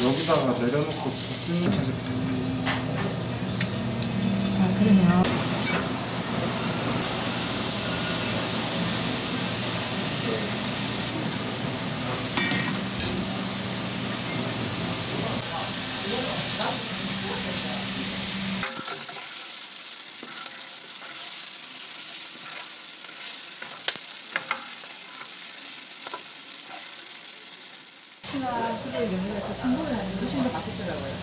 여기다가 내려놓고 붓는 자세. 아, 그러네요. 치와 수제를 연결해서 중국을 하는 게 훨씬 더 맛있더라고요.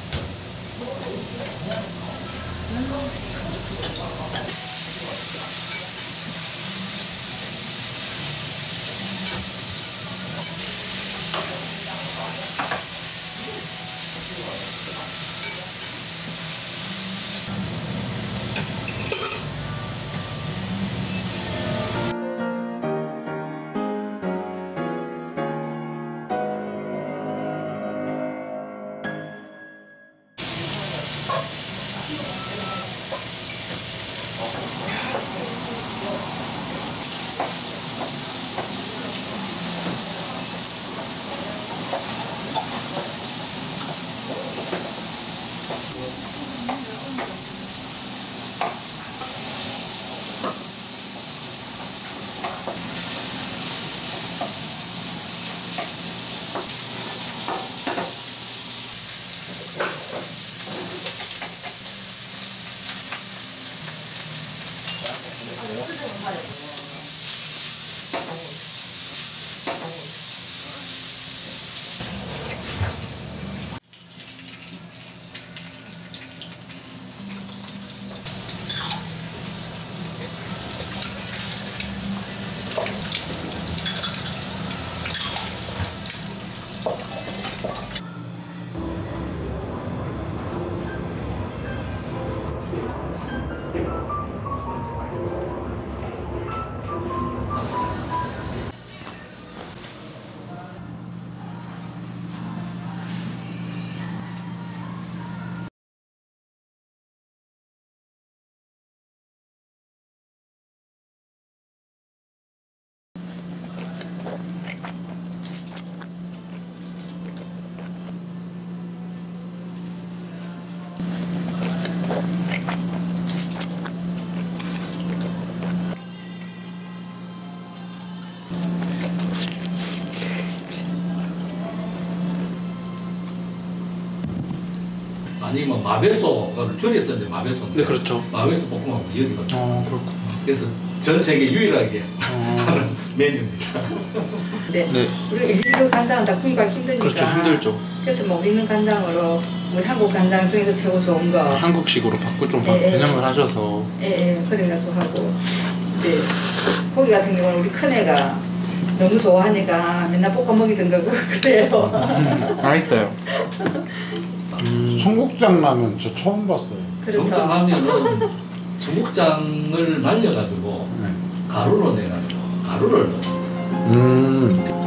아니면 마베소를 줄였었는데 마베소. 네, 그렇죠. 마베소 볶음하고 이어지거든요. 그렇군. 그래서 전 세계 유일하게 하는 메뉴입니다. 네. 네. 우리 일본 간장은 다 구입하기 힘드니까. 그렇죠, 힘들죠. 그래서 뭐 우리는 간장으로 우리 한국 간장 중에서 최고 좋은 거. 한국식으로 바꾸 좀 변형을 하셔서. 예, 그래가지고 하고 이제 고기 같은 경우는 우리 큰 애가 너무 좋아하니까 맨날 볶아 먹이던 거고 그래요. 맛있어요. 청국장 라면 저 처음 봤어요. 그렇죠. 청국장 라면은 청국장을 말려가지고 가루로 내가지고 가루를 넣어요.